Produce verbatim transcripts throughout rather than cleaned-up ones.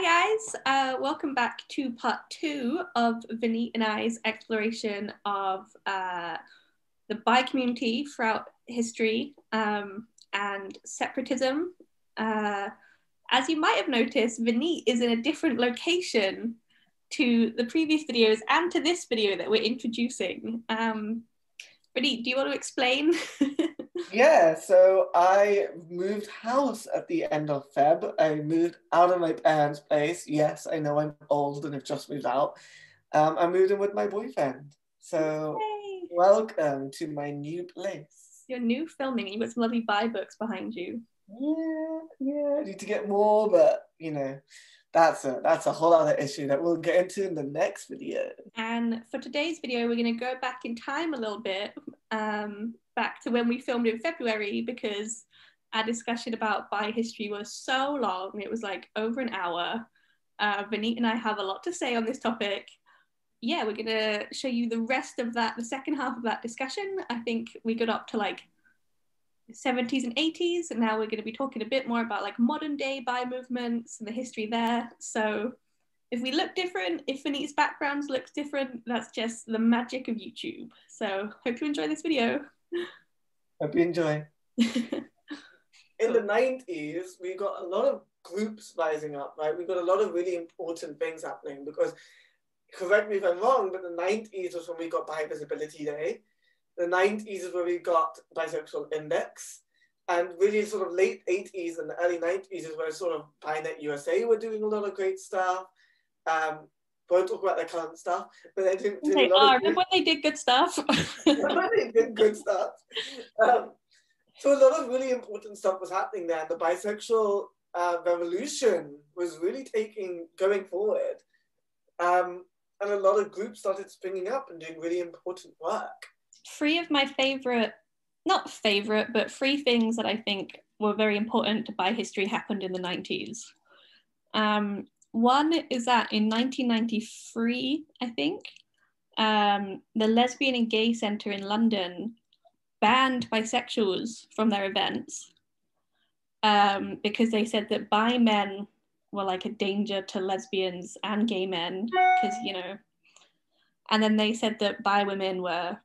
Hi guys, uh, welcome back to part two of Vaneet and I's exploration of uh, the bi community throughout history um, and separatism. Uh, as you might have noticed, Vaneet is in a different location to the previous videos and to this video that we're introducing. Um, Vaneet, do you want to explain? Yeah, so I moved house at the end of Feb. I moved out of my parents' place. Yes, I know I'm old and have just moved out. Um, I moved in with my boyfriend. So Yay. Welcome to my new place. Your new filming. You've got some lovely bi books behind you. Yeah, yeah. I need to get more, but you know, that's a, that's a whole other issue that we'll get into in the next video. And for today's video, we're going to go back in time a little bit. Um, back to when we filmed in February, because our discussion about bi history was so long. It was like over an hour. Uh, Vaneet and I have a lot to say on this topic. Yeah, we're gonna show you the rest of that, the second half of that discussion. I think we got up to like seventies and eighties, and now we're gonna be talking a bit more about like modern day bi movements and the history there. So if we look different, if Vaneet's background looks different, that's just the magic of YouTube. So hope you enjoy this video. Hope you enjoy. In the nineties, we got a lot of groups rising up, right? We got a lot of really important things happening because, correct me if I'm wrong, but the nineties was when we got Bi-Visibility Day. The nineties is where we got Bisexual Index. And really sort of late eighties and early nineties is where sort of BiNet U S A were doing a lot of great stuff. Um, won't talk about their current stuff, but they didn't do they a lot are. Of good... But they did good stuff. They did good stuff. Um, so a lot of really important stuff was happening there. The bisexual uh, revolution was really taking, going forward. Um, and a lot of groups started springing up and doing really important work. Three of my favorite, not favorite, but three things that I think were very important to bi history happened in the nineties. Um, One is that in nineteen ninety-three, I think, um, the Lesbian and Gay Centre in London banned bisexuals from their events um, because they said that bi men were like a danger to lesbians and gay men, because, you know, and then they said that bi women were,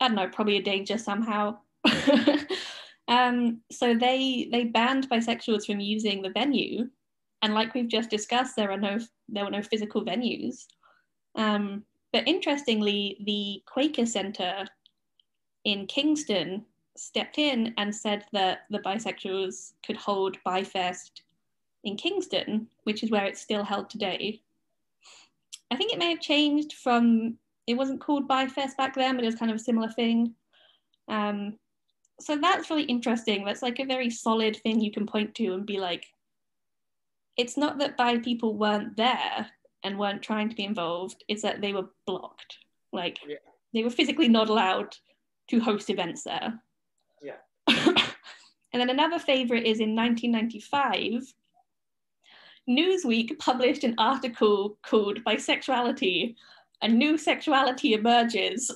I don't know, probably a danger somehow. um, so they, they banned bisexuals from using the venue. And like we've just discussed, there are no, there were no physical venues. Um, but interestingly, the Quaker Center in Kingston stepped in and said that the bisexuals could hold BiFest in Kingston, which is where it's still held today. I think it may have changed from, it wasn't called BiFest back then, but it was kind of a similar thing. Um, so that's really interesting. That's like a very solid thing you can point to and be like, it's not that bi people weren't there and weren't trying to be involved, it's that they were blocked. Like, yeah. They were physically not allowed to host events there. Yeah. And then another favorite is in nineteen ninety-five, Newsweek published an article called Bisexuality, a New Sexuality Emerges.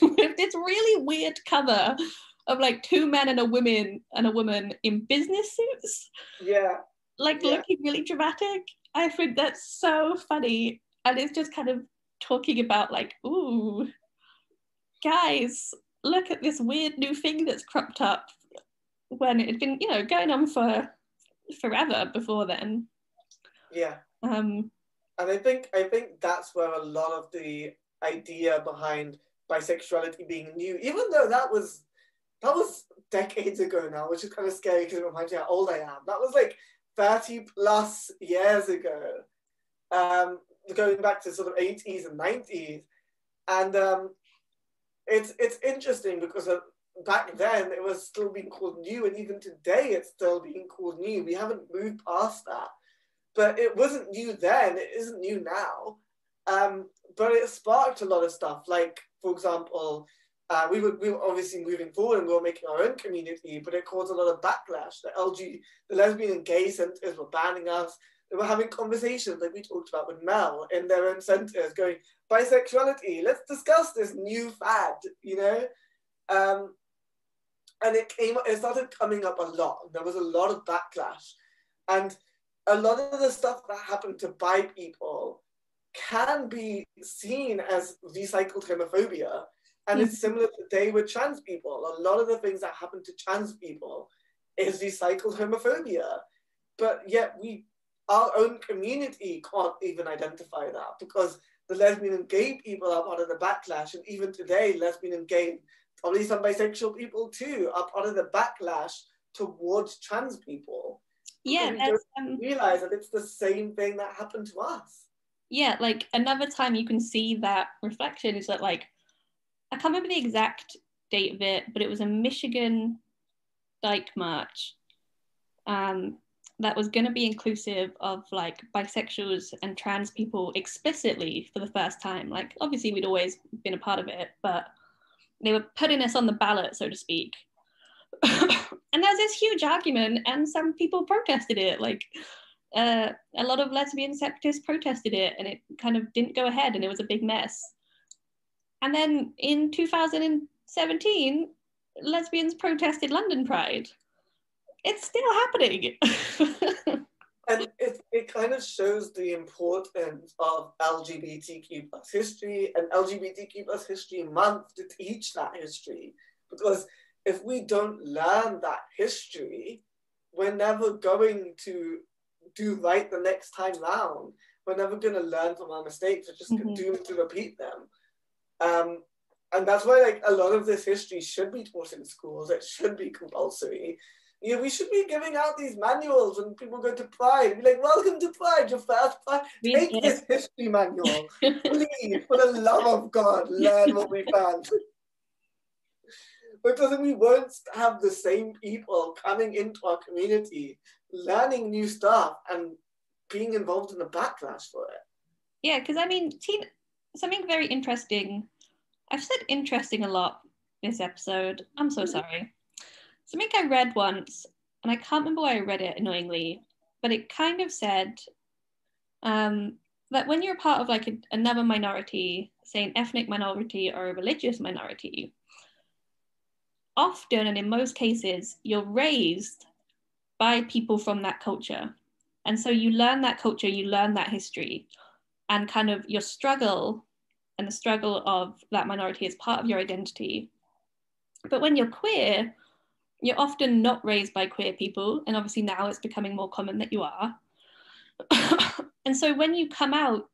With this really weird cover of like two men and a woman and a woman in business suits. Yeah. Like yeah. Looking really dramatic. I think that's so funny. And it's just kind of talking about like, ooh, guys, look at this weird new thing that's cropped up when it had been, you know, going on for forever before then. Yeah. Um, and I think I think that's where a lot of the idea behind bisexuality being new, even though that was That was decades ago now, which is kind of scary because it reminds me how old I am. That was like thirty plus years ago, um, going back to sort of eighties and nineties. And um, it's it's interesting because uh, back then it was still being called new, and even today it's still being called new. We haven't moved past that. But it wasn't new then, it isn't new now. Um, but it sparked a lot of stuff, like, for example, Uh, we, were, we were obviously moving forward and we were making our own community, but it caused a lot of backlash. The L G, the lesbian and gay centres were banning us. They were having conversations like we talked about with Mel in their own centres going, bisexuality, let's discuss this new fad, you know? Um, and it came, it started coming up a lot. There was a lot of backlash. And a lot of the stuff that happened to bi people can be seen as recycled homophobia. And it's similar today with trans people. A lot of the things that happen to trans people is recycled homophobia. But yet we, our own community can't even identify that, because the lesbian and gay people are part of the backlash. And even today, lesbian and gay, probably some bisexual people too, are part of the backlash towards trans people. Yeah, we don't um, realize that it's the same thing that happened to us. Yeah, like another time you can see that reflection is that, like, I can't remember the exact date of it, but it was a Michigan Dyke March um, that was going to be inclusive of, like, bisexuals and trans people explicitly for the first time. Like, obviously we'd always been a part of it, but they were putting us on the ballot, so to speak. And there was this huge argument, and some people protested it. Like, uh, a lot of lesbian separatists protested it, and it kind of didn't go ahead, and it was a big mess. And then in two thousand seventeen, lesbians protested London Pride. It's still happening. And it, it kind of shows the importance of L G B T Q plus history and L G B T Q plus history month to teach that history. Because if we don't learn that history, we're never going to do right the next time round. We're never going to learn from our mistakes. We're just mm-hmm. doomed to repeat them. Um, and that's why, like, a lot of this history should be taught in schools. It should be compulsory. You know, we should be giving out these manuals when people go to Pride. Be like, welcome to Pride, your first Pride. Take yeah. this history manual. Please, for the love of God, learn what we found. Because then we won't have the same people coming into our community, learning new stuff and being involved in the backlash for it. Yeah, because I mean, teen... something very interesting. I've said interesting a lot this episode. I'm so sorry. Something I read once, and I can't remember where I read it annoyingly, but it kind of said um, that when you're part of, like, a, another minority, say an ethnic minority or a religious minority, often and in most cases, you're raised by people from that culture. And so you learn that culture, you learn that history. And kind of your struggle and the struggle of that minority is part of your identity. But when you're queer, you're often not raised by queer people. And obviously now it's becoming more common that you are. And so when you come out,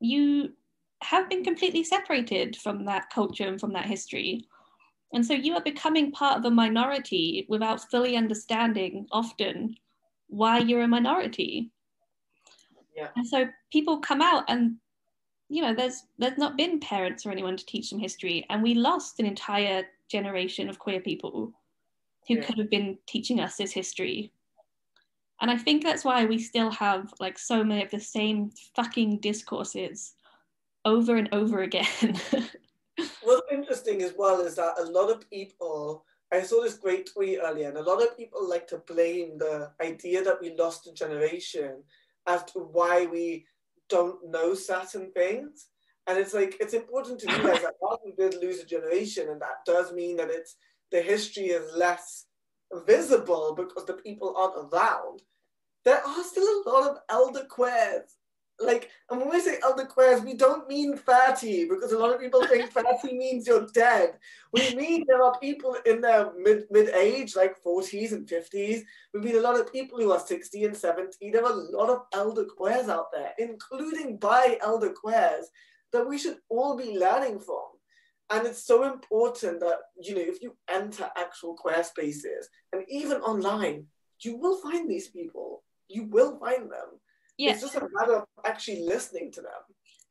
you have been completely separated from that culture and from that history. And so you are becoming part of a minority without fully understanding often why you're a minority. Yeah. And so people come out and, you know, there's there's not been parents or anyone to teach them history. And we lost an entire generation of queer people who yeah. could have been teaching us this history. And I think that's why we still have, like, so many of the same fucking discourses over and over again. What's interesting as well is that a lot of people, I saw this great tweet earlier, and a lot of people like to blame the idea that we lost a generation as to why we don't know certain things. And it's like, it's important to realize that while we did lose a generation, and that does mean that it's the history is less visible because the people aren't around, there are still a lot of elder queers. Like, and when we say elder queers, we don't mean thirty, because a lot of people think thirty means you're dead. We mean there are people in their mid, mid-age, like forties and fifties. We mean a lot of people who are sixty and seventy. There are a lot of elder queers out there, including bi elder queers, that we should all be learning from. And it's so important that, you know, if you enter actual queer spaces, and even online, you will find these people. You will find them. Yeah. It's just a matter of actually listening to them.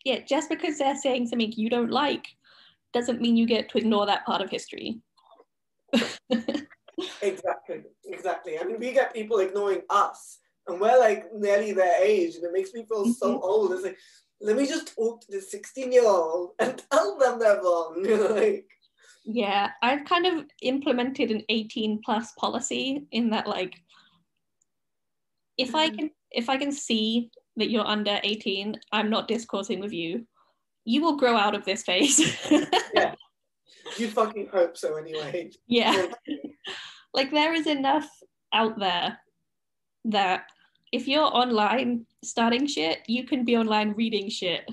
Yeah, just because they're saying something you don't like doesn't mean you get to ignore that part of history. Exactly, exactly. I mean, we get people ignoring us, and we're, like, nearly their age, and it makes me feel mm-hmm. so old. It's like, let me just talk to this sixteen-year-old and tell them they're wrong. Like, yeah, I've kind of implemented an eighteen-plus policy in that, like, if I can if I can see that you're under eighteen, I'm not discoursing with you. You will grow out of this phase. Yeah. You fucking hope so anyway. Yeah. Like, there is enough out there that if you're online starting shit, you can be online reading shit.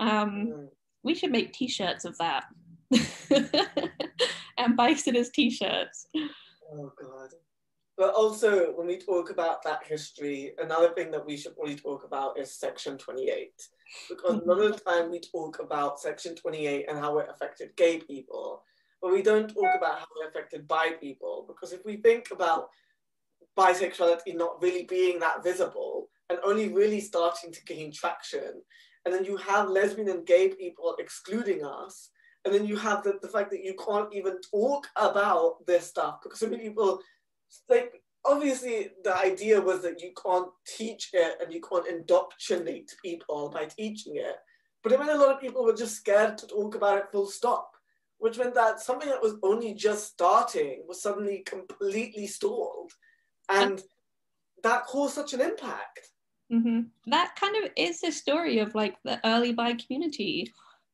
Um, we should make t-shirts of that. And bikes in his t-shirts. Oh God. But also when we talk about that history, another thing that we should probably talk about is Section twenty-eight. Because a lot of the time we talk about Section twenty-eight and how it affected gay people, but we don't talk about how it affected bi people. Because if we think about bisexuality not really being that visible and only really starting to gain traction, and then you have lesbian and gay people excluding us, and then you have the, the fact that you can't even talk about this stuff because so many people, like, obviously the idea was that you can't teach it and you can't indoctrinate people by teaching it. But it meant a lot of people were just scared to talk about it full stop, which meant that something that was only just starting was suddenly completely stalled. And that caused such an impact. Mm-hmm. That kind of is the story of like the early bi community.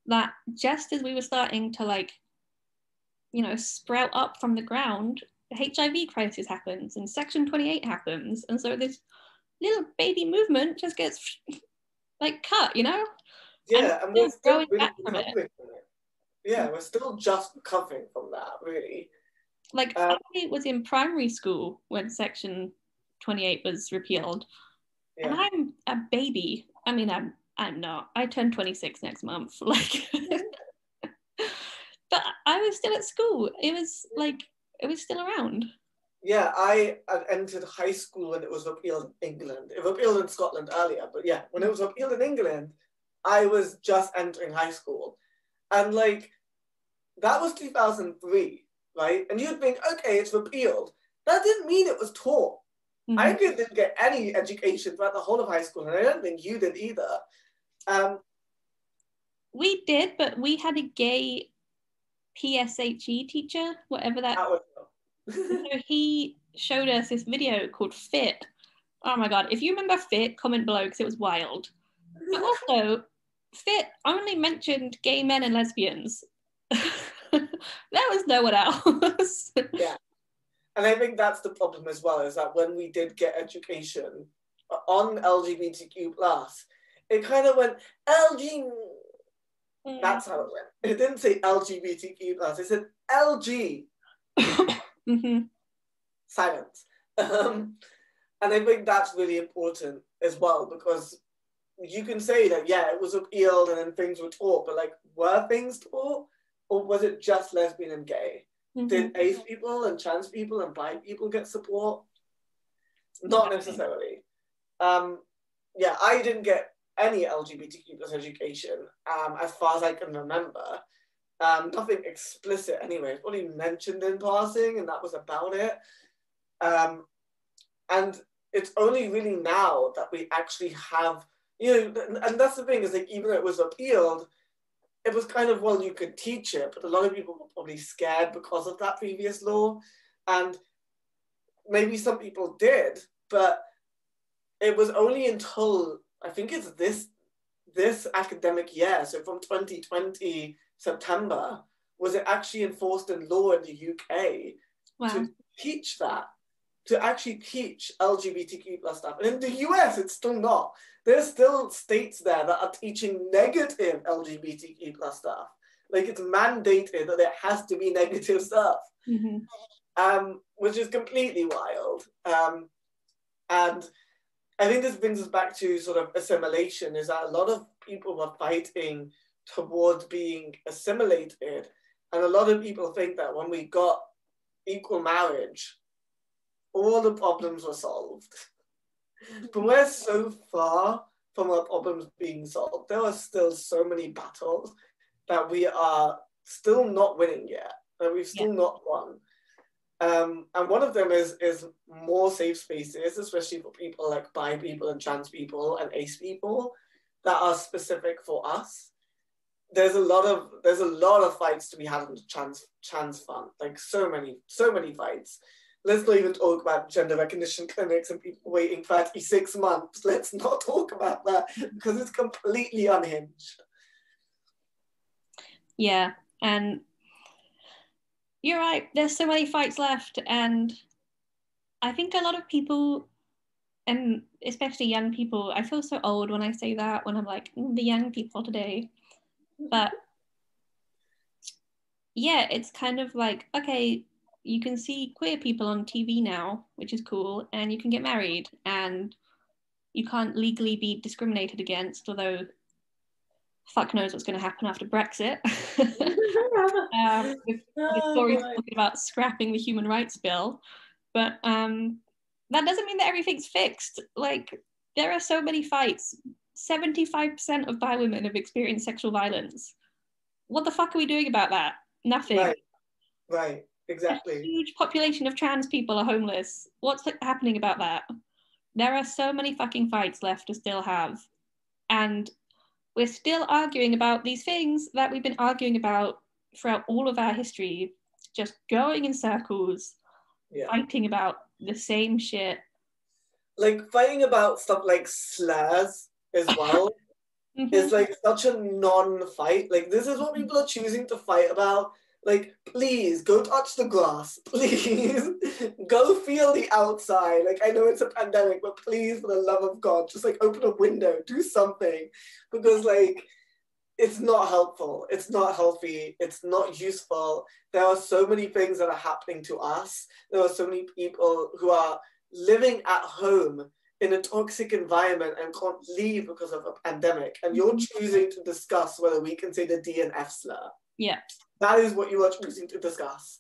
That just as we were starting to like, you know, sprout up from the ground, the H I V crisis happens and Section twenty-eight happens. And so this little baby movement just gets like cut, you know? Yeah, and, and we're still really back from it. From it. Yeah, we're still just recovering from that, really. Like um, I was in primary school when Section twenty-eight was repealed. Yeah. And I'm a baby. I mean, I'm I'm not. I turn twenty-six next month. Like, but I was still at school. It was like, it was still around. Yeah, I entered high school when it was repealed in England. It repealed in Scotland earlier, but yeah, when it was repealed in England, I was just entering high school. And like, that was two thousand three, right? And you'd think, okay, it's repealed. That didn't mean it was taught. Mm-hmm. I didn't get any education throughout the whole of high school, and I don't think you did either. Um, we did, but we had a gay P S H E teacher, whatever that, that was. So he showed us this video called Fit. Oh my God, if you remember Fit, comment below because it was wild. But also, Fit only mentioned gay men and lesbians. There was no one else. Yeah, and I think that's the problem as well, is that when we did get education on L G B T Q plus, it kind of went, L G, mm. That's how it went. It didn't say L G B T Q plus, it said L G. Mm-hmm. Silence. Um, and I think that's really important as well, because you can say that, yeah, it was appealed and then things were taught, but like, were things taught? Or was it just lesbian and gay? Mm-hmm. Did ace people and trans people and bi people get support? Not necessarily. Um, Yeah, I didn't get any L G B T Q plus education um, as far as I can remember. Um, nothing explicit anyway, it's only mentioned in passing and that was about it. Um, and it's only really now that we actually have, you know, and that's the thing is like, even though it was repealed, it was kind of, well, you could teach it, but a lot of people were probably scared because of that previous law. And maybe some people did, but it was only until, I think it's this this academic year, so from twenty twenty, September, was it actually enforced in law in the U K. Wow. To teach that, to actually teach L G B T Q plus stuff. And in the U S, it's still not. There's still states there that are teaching negative L G B T Q plus stuff. Like it's mandated that it has to be negative stuff, mm-hmm. um, which is completely wild. Um, and I think this brings us back to sort of assimilation, is that a lot of people were fighting towards being assimilated. And a lot of people think that when we got equal marriage, all the problems were solved. But we're so far from our problems being solved. There are still so many battles that we are still not winning yet, that we've still yeah. not won. Um, and one of them is is more safe spaces, especially for people like bi people and trans people and ace people that are specific for us. There's a lot of there's a lot of fights to be had on the trans trans front, like so many so many fights. Let's not even talk about gender recognition clinics and people waiting thirty-six months. Let's not talk about that because it's completely unhinged. Yeah, and. You're right, there's so many fights left, and I think a lot of people, and especially young people. I feel so old when I say that, when I'm like, the young people today. But yeah, it's kind of like, okay, you can see queer people on T V now, which is cool, and you can get married, and you can't legally be discriminated against, although fuck knows what's going to happen after Brexit. um, with, with Tories oh, talking about scrapping the human rights bill. But um, that doesn't mean that everything's fixed. Like, there are so many fights. seventy-five percent of bi women have experienced sexual violence. What the fuck are we doing about that? Nothing. Right, right. Exactly. A huge population of trans people are homeless. What's happening about that? There are so many fucking fights left to still have. And we're still arguing about these things that we've been arguing about throughout all of our history, just going in circles, yeah. fighting about the same shit. Like, fighting about stuff like slurs as well mm-hmm. is like such a non-fight. Like, this is what people are choosing to fight about. Like, please, go touch the grass, please. Go feel the outside. Like, I know it's a pandemic, but please, for the love of God, just, like, open a window, do something. Because, like, it's not helpful. It's not healthy. It's not useful. There are so many things that are happening to us. There are so many people who are living at home in a toxic environment and can't leave because of a pandemic. And you're choosing to discuss whether we can say the D and F slur. Yeah. That is what you are choosing to discuss.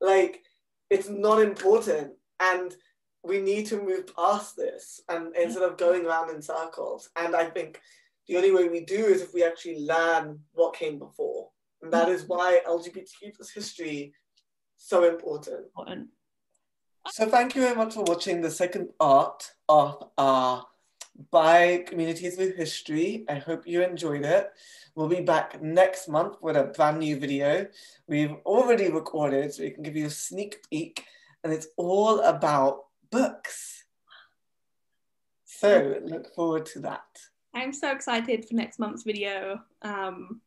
Like, it's not important, and we need to move past this and instead of going around in circles. And I think the only way we do is if we actually learn what came before. And that is why L G B T plus history is so important. So thank you very much for watching the second part of our By Communities with History. I hope you enjoyed it. We'll be back next month with a brand new video. We've already recorded, so we can give you a sneak peek, and it's all about books. So look forward to that. I'm so excited for next month's video. Um,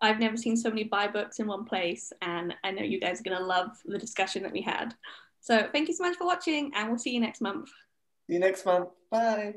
I've never seen so many bi books in one place, and I know you guys are going to love the discussion that we had. So thank you so much for watching, and we'll see you next month. See you next month. Bye.